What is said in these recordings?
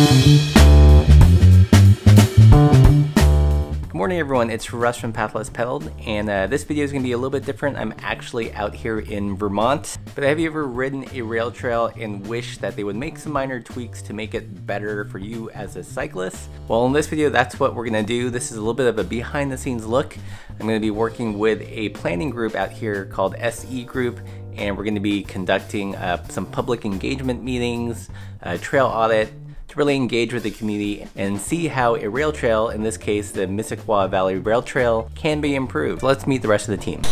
Good morning everyone, it's Russ from Path Less Pedaled, and this video is going to be a little bit different. I'm actually out here in Vermont, but have you ever ridden a rail trail and wished that they would make some minor tweaks to make it better for you as a cyclist? Well, in this video, that's what we're going to do. This is a little bit of a behind the scenes look. I'm going to be working with a planning group out here called SE Group, and we're going to be conducting some public engagement meetings, a trail audit, to really engage with the community and see how a rail trail, in this case the Missisquoi Valley Rail Trail, can be improved. So let's meet the rest of the team.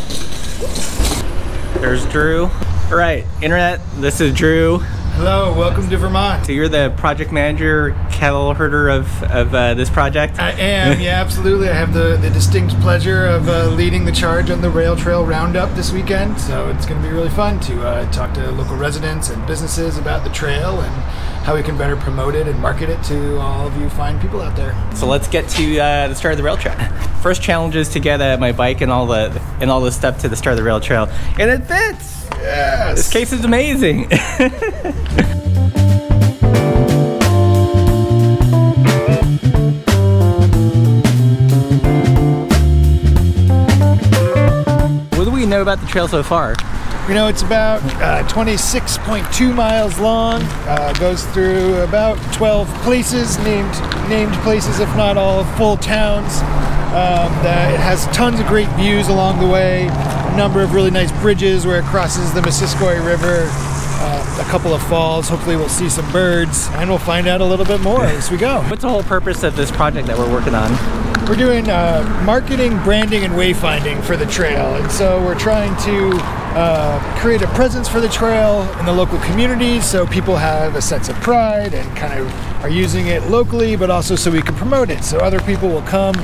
There's Drew. All right, internet, this is Drew. Hello, welcome to Vermont. So you're the project manager, cattle herder of this project? I am, yeah, absolutely. I have the distinct pleasure of leading the charge on the Rail Trail Roundup this weekend, so it's going to be really fun to talk to local residents and businesses about the trail and how we can better promote it and market it to all of you fine people out there. So let's get to the start of the rail trail. First challenge is to get my bike and all the stuff to the start of the rail trail, and it fits! Yes. This case is amazing. What do we know about the trail so far? You know, it's about 26.2 miles long, goes through about 12 places, named places if not all full towns. It has tons of great views along the way, a number of really nice bridges where it crosses the Missisquoi River, a couple of falls. Hopefully we'll see some birds, and we'll find out a little bit more as we go. What's the whole purpose of this project that we're working on? We're doing marketing, branding, and wayfinding for the trail, and so we're trying to create a presence for the trail in the local community so people have a sense of pride and kind of are using it locally, but also so we can promote it so other people will come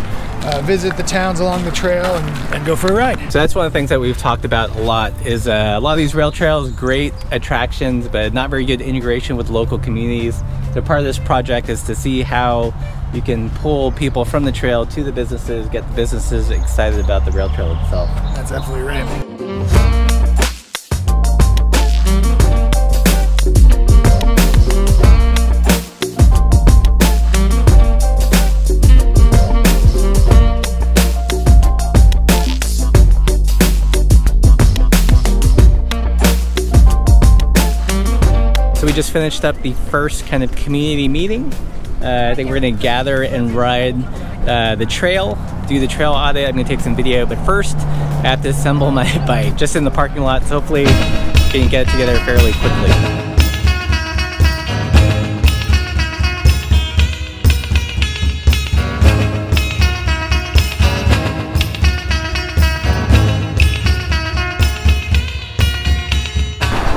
visit the towns along the trail and go for a ride. So that's one of the things that we've talked about a lot is a lot of these rail trails, great attractions, but not very good integration with local communities. So part of this project is to see how you can pull people from the trail to the businesses, get the businesses excited about the rail trail itself. That's absolutely right. So we just finished up the first kind of community meeting. I think we're going to gather and ride the trail, do the trail audit. I'm going to take some video, but first I have to assemble my bike just in the parking lot, so hopefully we can get it together fairly quickly.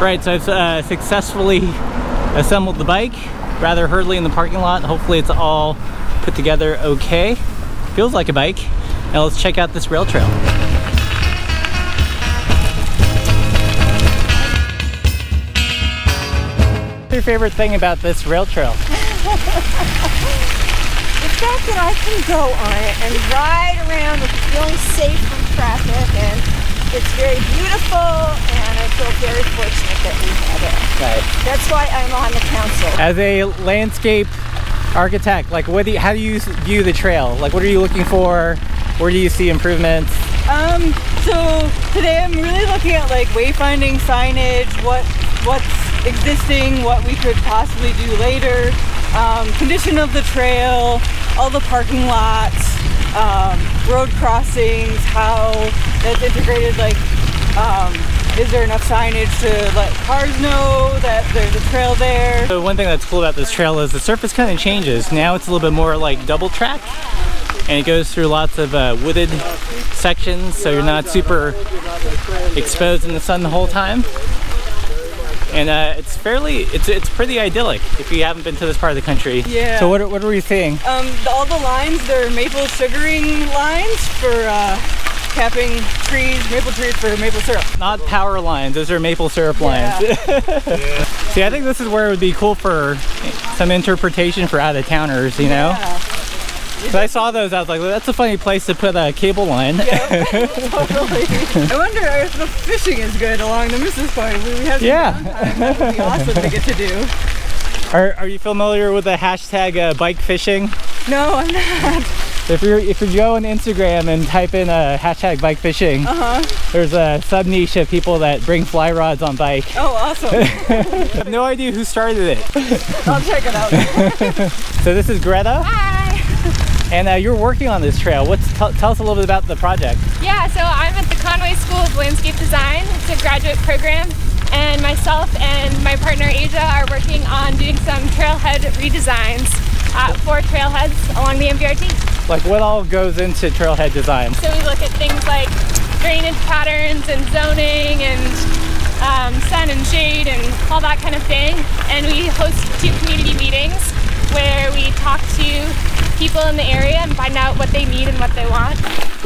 Right, so I've successfully assembled the bike. Rather hurriedly in the parking lot. Hopefully it's all put together okay. Feels like a bike. Now let's check out this rail trail. What's your favorite thing about this rail trail? The fact that I can go on it and ride around with feeling safe from traffic, and it's very beautiful, and I feel very fortunate that we have it. Right. That's why I'm on the council. As a landscape architect, like, how do you view the trail? Like, what are you looking for? Where do you see improvements? So today I'm really looking at like wayfinding signage, what's existing, what we could possibly do later, condition of the trail, all the parking lots, road crossings, how that's integrated, like is there enough signage to let cars know that there's a trail there. So one thing that's cool about this trail is the surface kind of changes. Now it's a little bit more like double track, and it goes through lots of wooded sections, so you're not super exposed in the sun the whole time. And it's pretty idyllic if you haven't been to this part of the country. Yeah. So what are we seeing? All the lines, they're maple sugaring lines for capping maple trees for maple syrup. Not power lines, those are maple syrup lines. Yeah. Yeah. See, I think this is where it would be cool for some interpretation for out-of-towners, you know? Yeah. So I saw those, I was like, well, that's a funny place to put a cable line. Yep. Totally. I wonder if the fishing is good along the Missisquoi. We have some downtime. That would be awesome to get to do. Are you familiar with the hashtag bike fishing? No, I'm not. If you go on Instagram and type in hashtag bike fishing, there's a sub niche of people that bring fly rods on bike. Oh, awesome. I have no idea who started it. I'll check it out. So this is Greta. Hi. And you're working on this trail. Tell us a little bit about the project. Yeah, so I'm at the Conway School of Landscape Design. It's a graduate program. And myself and my partner Asia are working on doing some trailhead redesigns for trailheads along the MBRT. Like, what all goes into trailhead design? So we look at things like drainage patterns and zoning and sun and shade and all that kind of thing. And we host 2 community meetings where we talk to people in the area and find out what they need and what they want.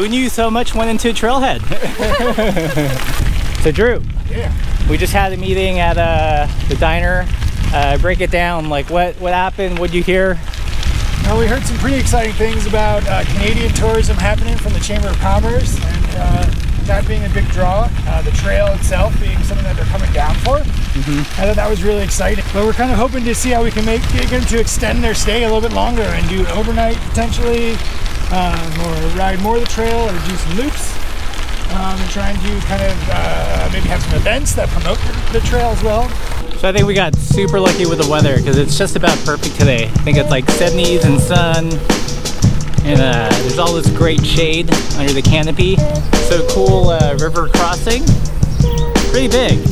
Who knew so much went into trailhead? So Drew. Yeah. We just had a meeting at the diner. Break it down, like what happened, what'd you hear? Well, we heard some pretty exciting things about Canadian tourism happening from the Chamber of Commerce, and that being a big draw, the trail itself being something that they're coming down for. I thought that was really exciting. But we're kind of hoping to see how we can get them to extend their stay a little bit longer and do it overnight potentially, or ride more of the trail or do some loops. And trying to kind of maybe have some events that promote the trail as well. So I think we got super lucky with the weather because it's just about perfect today. I think it's like 70s and sun, and there's all this great shade under the canopy. So cool river crossing, pretty big.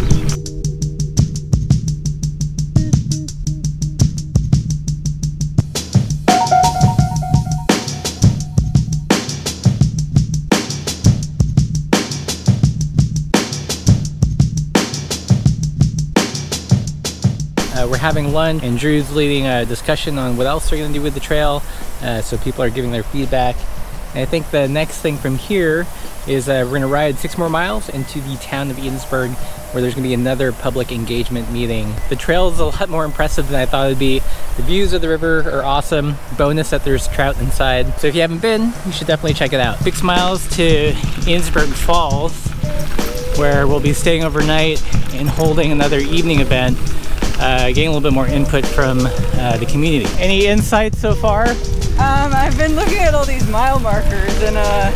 We're having lunch and Drew's leading a discussion on what else they're going to do with the trail, so people are giving their feedback. And I think the next thing from here is we're going to ride 6 more miles into the town of Enosburg, where there's going to be another public engagement meeting. The trail is a lot more impressive than I thought it would be. The views of the river are awesome. Bonus that there's trout inside. So if you haven't been, you should definitely check it out. 6 miles to Enosburg Falls, where we'll be staying overnight and holding another evening event. Getting a little bit more input from the community. Any insights so far? I've been looking at all these mile markers and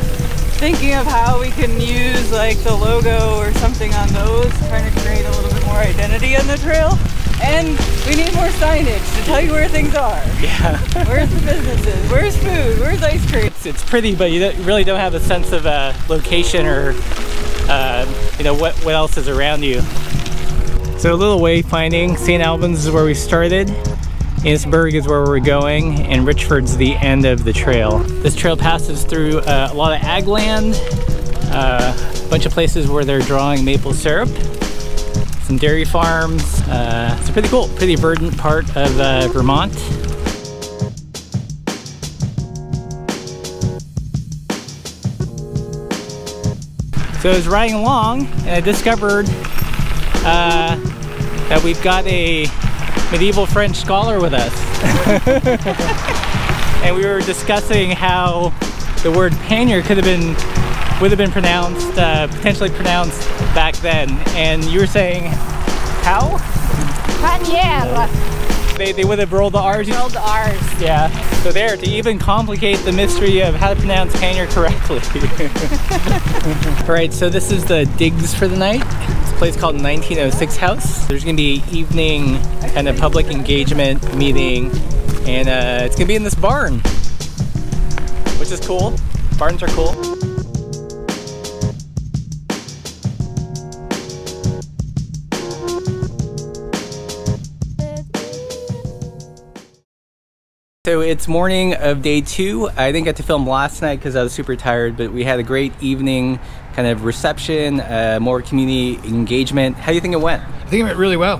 thinking of how we can use like the logo or something on those, trying to create a little bit more identity on the trail. And we need more signage to tell you where things are. Yeah. Where's the businesses? Where's food? Where's ice cream? It's pretty, but you really don't have a sense of location or you know what else is around you. So a little wayfinding. St. Albans is where we started, Enosburg is where we're going, and Richford's the end of the trail. This trail passes through a lot of ag land, a bunch of places where they're drawing maple syrup, some dairy farms. It's a pretty cool, pretty verdant part of Vermont. So I was riding along and I discovered that we've got a medieval French scholar with us. And we were discussing how the word pannier would have been pronounced, potentially pronounced back then. And you were saying, how? Pannier. They would have rolled the R's. Rolled the R's. Yeah. So there, to even complicate the mystery of how to pronounce pannier correctly. All right, so this is the digs for the night. Place called 1906 House. There's gonna be an evening and a public engagement meeting, and it's gonna be in this barn, which is cool. Barns are cool. So it's morning of day 2. I didn't get to film last night because I was super tired, but we had a great evening kind of reception, more community engagement. How do you think it went? I think it went really well.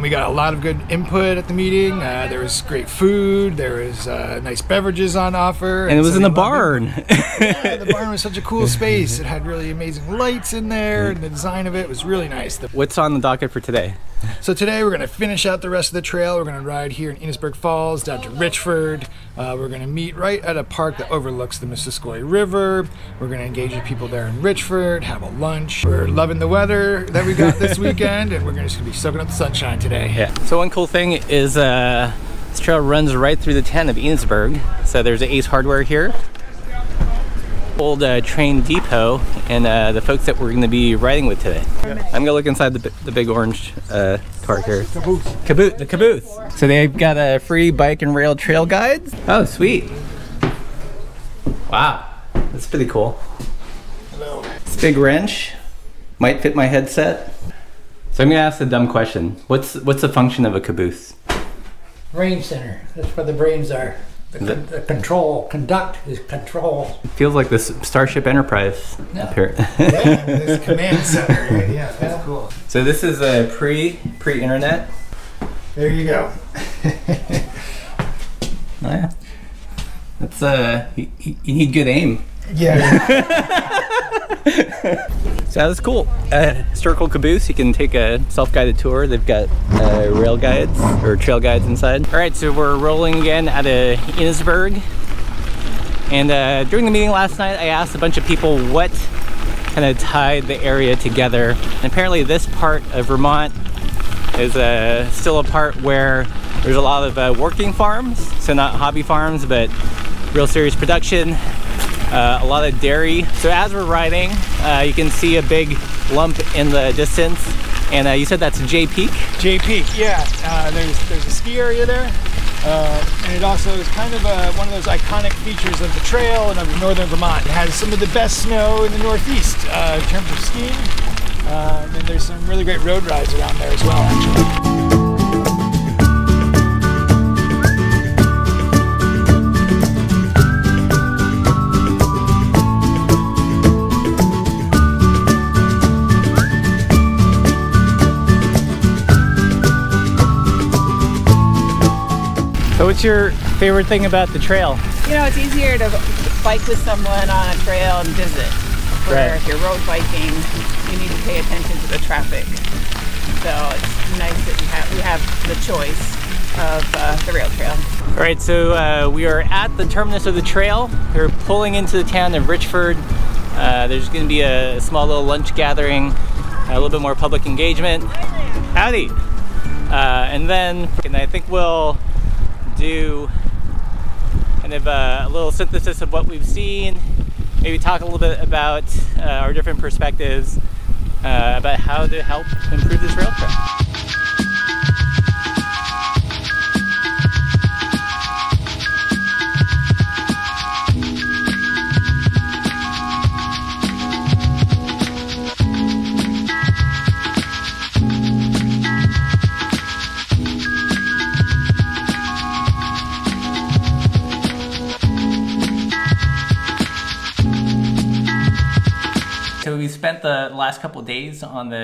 We got a lot of good input at the meeting. There was great food. There was nice beverages on offer. And it was in the barn. Yeah, the barn was such a cool space. It had really amazing lights in there, and the design of it was really nice. What's on the docket for today? So today we're going to finish out the rest of the trail. We're going to ride here in Enosburg Falls down to Richford. We're going to meet right at a park that overlooks the Missisquoi River. We're going to engage with people there in Richford, have a lunch. We're loving the weather that we got this weekend, and we're just going to be soaking up the sunshine today. Yeah. So one cool thing is this trail runs right through the town of Enosburg. So there's Ace Hardware here. Old train depot, and the folks that we're going to be riding with today. Yeah. I'm going to look inside the big orange car here. Caboose. The caboose. So they've got a free bike and rail trail guides. Oh, sweet. Wow. That's pretty cool. Hello. This big wrench might fit my headset. So I'm going to ask a dumb question. What's the function of a caboose? Brain center. That's where the brains are. The control, conduct is control. It feels like this Starship Enterprise up here. Yeah, this command center, right? Yeah, that's cool. So this is a pre-internet. There you go. Yeah. That's you need good aim. Yeah. So that's cool. Historical caboose, you can take a self-guided tour. They've got rail guides or trail guides inside. All right, so we're rolling again out of Enosburg. And during the meeting last night, I asked a bunch of people what kind of tied the area together. And apparently this part of Vermont is still a part where there's a lot of working farms. So not hobby farms, but real serious production. A lot of dairy. So as we're riding, you can see a big lump in the distance. And you said that's Jay Peak? Jay Peak, yeah. There's a ski area there. And it also is kind of one of those iconic features of the trail and of northern Vermont. It has some of the best snow in the Northeast in terms of skiing. And there's some really great road rides around there as well, actually. What's your favorite thing about the trail? You know, it's easier to bike with someone on a trail and visit. Where right. If you're road biking, you need to pay attention to the traffic. So it's nice that we have the choice of the rail trail. All right, so we are at the terminus of the trail. We're pulling into the town of Richford. There's going to be a small little lunch gathering, a little bit more public engagement. Howdy! And I think we'll do kind of a little synthesis of what we've seen, maybe talk a little bit about our different perspectives about how to help improve this rail trail. We spent the last couple of days on the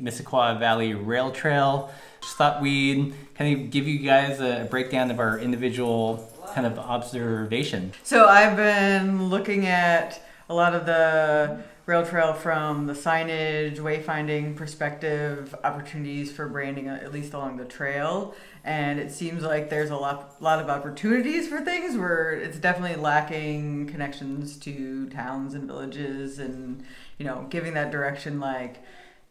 Missisquoi Valley Rail Trail. Just thought we'd kind of give you guys a breakdown of our individual kind of observation. So I've been looking at a lot of the rail trail from the signage, wayfinding perspective, opportunities for branding, at least along the trail. And it seems like there's a lot of opportunities for things where it's definitely lacking connections to towns and villages, and you know, giving that direction, like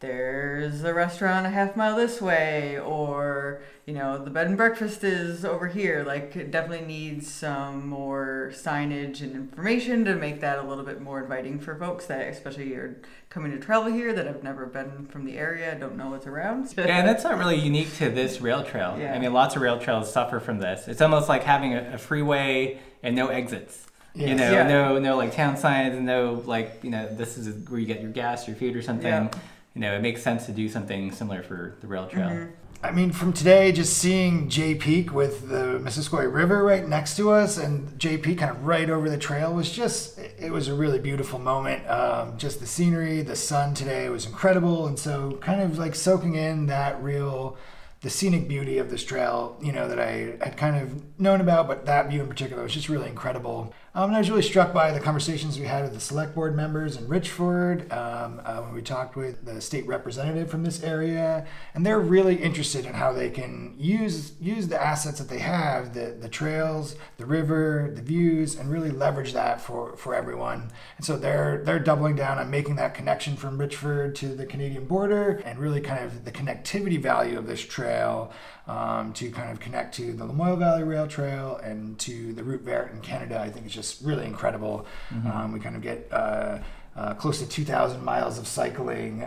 there's a restaurant a half mile this way, or you know, the bed and breakfast is over here. Like, it definitely needs some more signage and information to make that a little bit more inviting for folks that especially are coming to travel here that have never been from the area, don't know what's around. Yeah, and that's not really unique to this rail trail. Yeah. I mean, lots of rail trails suffer from this. It's almost like having a freeway and no exits. Yes. You know, yeah. no like town signs, and no like, you know, this is where you get your gas, your food or something. Yeah. You know, it makes sense to do something similar for the rail trail. Mm-hmm. I mean, from today, just seeing Jay Peak with the Missisquoi River right next to us, and Jay Peak kind of right over the trail, was just, it was a really beautiful moment. Just the scenery, the sun today was incredible. And so kind of like soaking in that real the scenic beauty of this trail, you know, that I had kind of known about, but that view in particular was just really incredible. And I was really struck by the conversations we had with the select board members in Richford, when we talked with the state representative from this area, and they're really interested in how they can use the assets that they have, the trails, the river, the views, and really leverage that for everyone. And so they're doubling down on making that connection from Richford to the Canadian border, and really kind of the connectivity value of this trail, to kind of connect to the Lamoille Valley Rail Trail and to the Route Vert in Canada. I think it's just really incredible. Mm-hmm. We kind of get close to 2,000 miles of cycling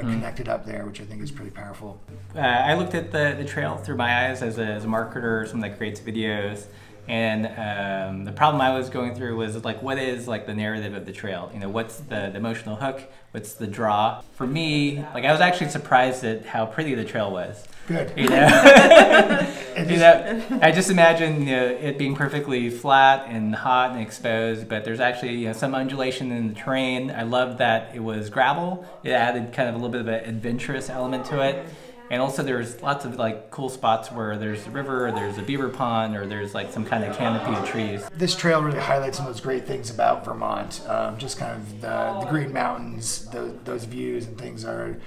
connected up there, which I think is pretty powerful. I looked at the trail through my eyes as a marketer, someone that creates videos, and the problem I was going through was like, what is like the narrative of the trail? You know, what's the emotional hook? What's the draw? For me, like I was actually surprised at how pretty the trail was. Good. You know, you know, I just imagine, you know, it being perfectly flat and hot and exposed, but there's actually, you know, some undulation in the terrain. I love that it was gravel. It added kind of a little bit of an adventurous element to it. And also there's lots of like cool spots where there's a river, or there's a beaver pond, or there's like some kind of canopy of trees. This trail really highlights some of those great things about Vermont. Just kind of the Green Mountains, those views and things are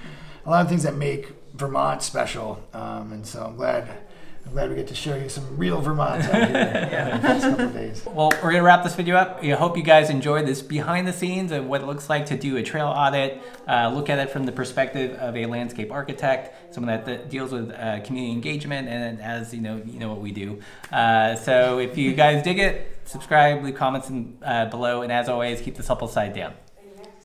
a lot of things that make Vermont special. And so I'm glad we get to show you some real Vermont out here in the next couple of days. Well, we're going to wrap this video up. I hope you guys enjoyed this behind the scenes of what it looks like to do a trail audit, look at it from the perspective of a landscape architect, someone that deals with community engagement, and as you know what we do. So if you guys dig it, subscribe, leave comments below, and as always, keep the supple side down.